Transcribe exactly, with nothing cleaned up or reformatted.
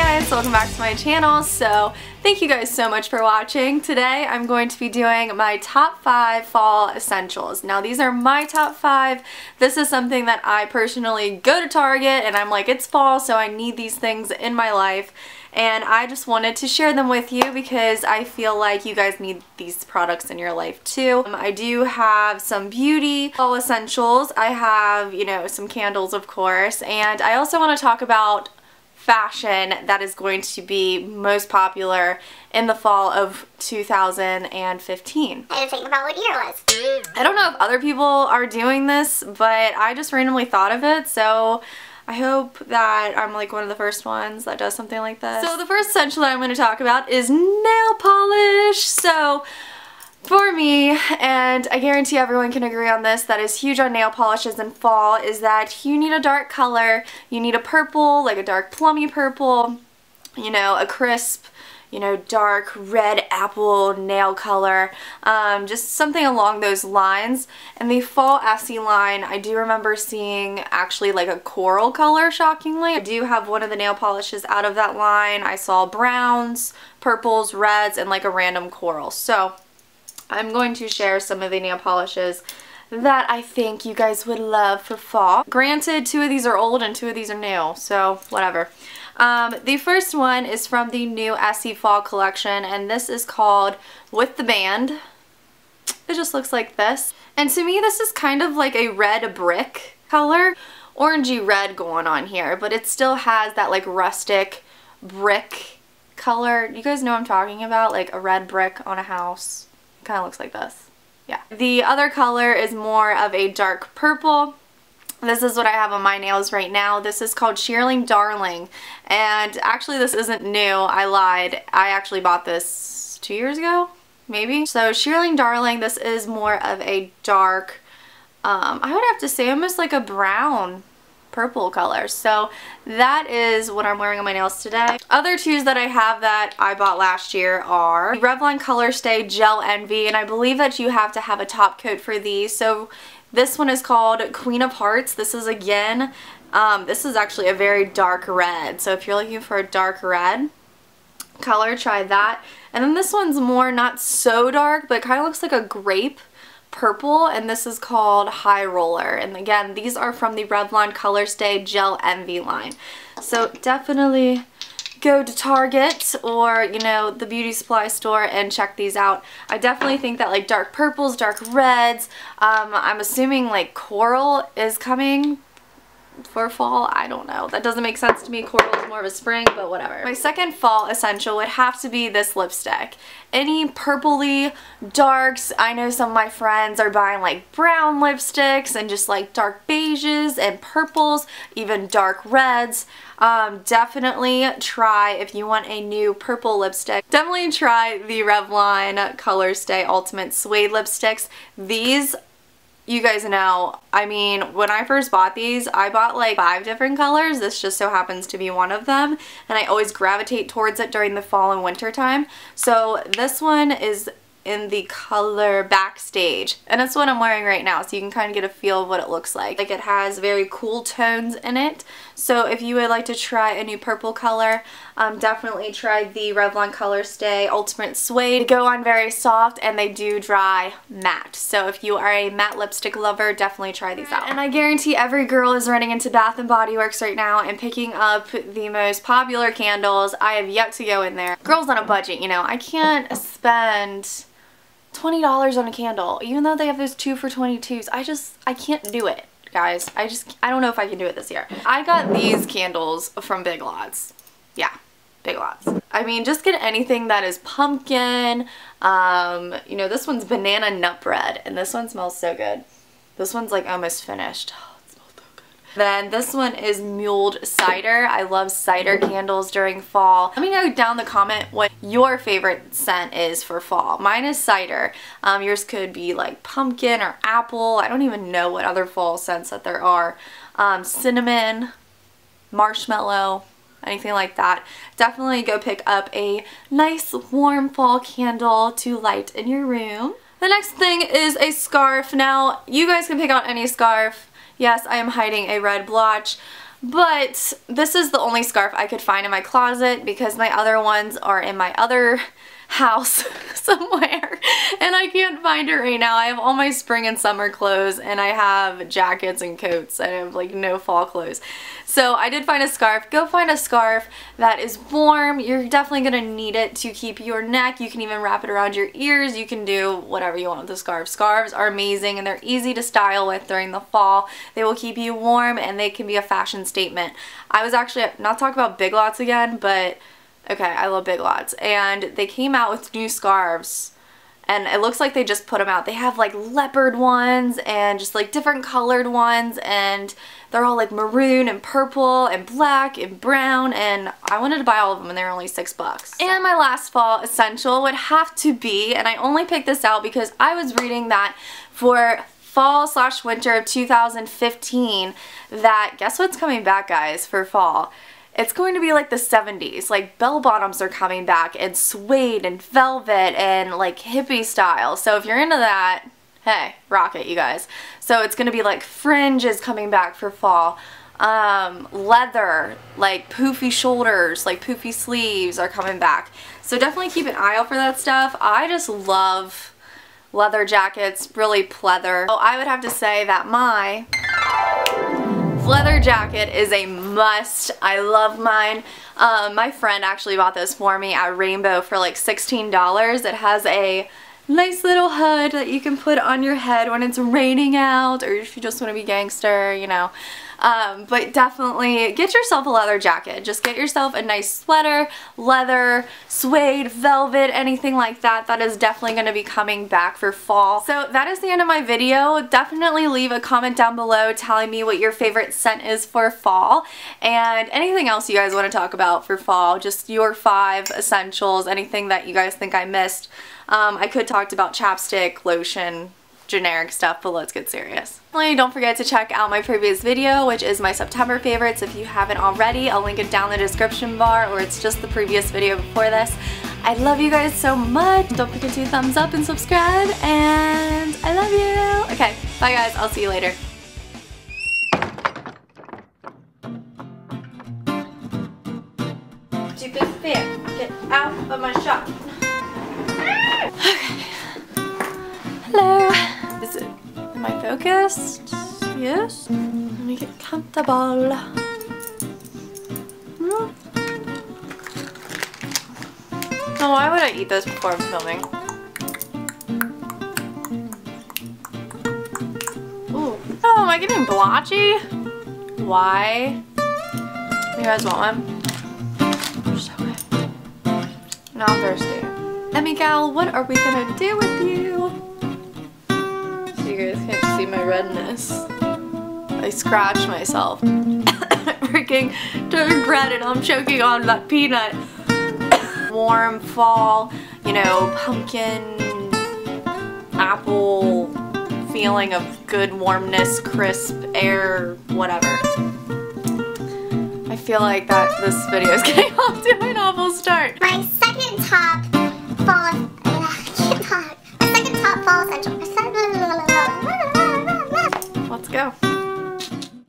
guys, welcome back to my channel. So thank you guys so much for watching. Today I'm going to be doing my top five fall essentials. Now these are my top five. This is something that I personally go to Target and I'm like, it's fall, so I need these things in my life. And I just wanted to share them with you because I feel like you guys need these products in your life too. Um, I do have some beauty fall essentials. I have, you know, some candles, of course. And I also want to talk about fashion that is going to be most popular in the fall of two thousand fifteen. I didn't think about what year it was. I don't know if other people are doing this, but I just randomly thought of it, so I hope that I'm like one of the first ones that does something like this. So the first essential that I'm going to talk about is nail polish. So for me, and I guarantee everyone can agree on this, that is huge on nail polishes in fall, is that you need a dark color. You need a purple, like a dark plummy purple, you know, a crisp, you know, dark red apple nail color, um, just something along those lines. And the fall Essie line, I do remember seeing actually like a coral color, shockingly. I do have one of the nail polishes out of that line. I saw browns, purples, reds, and like a random coral. So I'm going to share some of the nail polishes that I think you guys would love for fall. Granted, two of these are old and two of these are new, so whatever. Um, the first one is from the new Essie Fall collection, and this is called With the Band. It just looks like this. And to me, this is kind of like a red brick color, orangey red going on here, but it still has that like rustic brick color. You guys know what I'm talking about? Like a red brick on a house. It kind of looks like this. Yeah. The other color is more of a dark purple. This is what I have on my nails right now. This is called Shearling Darling. And actually this isn't new. I lied. I actually bought this two years ago, maybe. So Shearling Darling, this is more of a dark, um, I would have to say almost like a brown purple color. So that is what I'm wearing on my nails today. Other twos that I have that I bought last year are Revlon Colorstay Gel Envy. And I believe that you have to have a top coat for these. So this one is called Queen of Hearts. This is again, um, this is actually a very dark red. So if you're looking for a dark red color, try that. And then this one's more not so dark, but it kind of looks like a grape purple. And this is called High Roller. And again, these are from the Revlon Colorstay Gel Envy line. So definitely go to Target or, you know, the beauty supply store and check these out. I definitely think that like dark purples, dark reds, um, I'm assuming like coral is coming for fall. I don't know. That doesn't make sense to me. Coral is more of a spring, but whatever. My second fall essential would have to be this lipstick. Any purpley darks. I know some of my friends are buying like brown lipsticks and just like dark beiges and purples, even dark reds. Um, definitely try, if you want a new purple lipstick, definitely try the Revlon Colorstay Ultimate Suede lipsticks. These, you guys know, I mean, when I first bought these, I bought like five different colors. This just so happens to be one of them. And I always gravitate towards it during the fall and winter time. So this one is in the color Backstage. And that's what I'm wearing right now. So you can kind of get a feel of what it looks like. Like it has very cool tones in it. So if you would like to try a new purple color, um, definitely try the Revlon Colorstay Ultimate Suede. They go on very soft and they do dry matte. So if you are a matte lipstick lover, definitely try these out. And I guarantee every girl is running into Bath and Body Works right now and picking up the most popular candles. I have yet to go in there. Girls on a budget, you know. I can't spend twenty dollars on a candle, even though they have those two for twenty-twos. I just, I can't do it, guys. I just, I don't know if I can do it this year. I got these candles from Big Lots. Yeah, Big Lots. I mean, just get anything that is pumpkin. Um, you know, this one's Banana Nut Bread, and this one smells so good. This one's like almost finished. Then this one is mulled cider. I love cider candles during fall. Let me know down in the comment what your favorite scent is for fall. Mine is cider. Um, yours could be like pumpkin or apple. I don't even know what other fall scents that there are. Um, cinnamon, marshmallow, anything like that. Definitely go pick up a nice warm fall candle to light in your room. The next thing is a scarf. Now you guys can pick out any scarf. Yes, I am hiding a red blotch. But this is the only scarf I could find in my closet because my other ones are in my other house somewhere, and I can't find it right now. I have all my spring and summer clothes, and I have jackets and coats. I have like no fall clothes. So I did find a scarf. Go find a scarf that is warm. You're definitely gonna need it to keep your neck. You can even wrap it around your ears. You can do whatever you want with the scarf. Scarves are amazing, and they're easy to style with during the fall. They will keep you warm, and they can be a fashion statement. I was actually, not talking about Big Lots again, but okay, I love Big Lots, and they came out with new scarves, and it looks like they just put them out. They have like leopard ones and just like different colored ones, and they're all like maroon and purple and black and brown, and I wanted to buy all of them, and they were only six bucks. So. And my last fall essential would have to be, and I only picked this out because I was reading that for fall slash winter of two thousand fifteen that, guess what's coming back, guys, for fall? It's going to be like the seventies, like bell bottoms are coming back, and suede and velvet and like hippie style. So if you're into that, hey, rock it, you guys. So it's going to be like fringes coming back for fall. Um, leather, like poofy shoulders, like poofy sleeves are coming back. So definitely keep an eye out for that stuff. I just love leather jackets, really pleather. Oh, I would have to say that my leather jacket is a must. I love mine. Um, my friend actually bought this for me at Rainbow for like sixteen dollars. It has a nice little hood that you can put on your head when it's raining out, or if you just want to be gangster, you know. Um, but definitely get yourself a leather jacket. Just get yourself a nice sweater, leather, suede, velvet, anything like that. That is definitely going to be coming back for fall. So that is the end of my video. Definitely leave a comment down below telling me what your favorite scent is for fall, and anything else you guys want to talk about for fall. Just your five essentials, anything that you guys think I missed. Um, I could talked about chapstick, lotion, generic stuff, but let's get serious. Don't forget to check out my previous video, which is my September favorites. If you haven't already, I'll link it down in the description bar, or it's just the previous video before this. I love you guys so much. Don't forget to thumbs up and subscribe, and I love you. Okay, bye guys. I'll see you later. Stupid fan, get out of my shop. Okay. Hello. Is it, am I focused? Yes. Let me get comfortable. Mm. Oh, why would I eat this before I'm filming? Ooh. Oh, am I getting blotchy? Why? You guys want one? So good. Now I'm thirsty. Emmy gal, what are we gonna do with you? You guys can't see my redness. I scratched myself. Freaking turned red, and I'm choking on that peanut. Warm fall, you know, pumpkin, apple, feeling of good warmness, crisp air, whatever. I feel like that this video is getting off to an awful start. My second top fall. I can't talk. My second top fall essential. Let's go.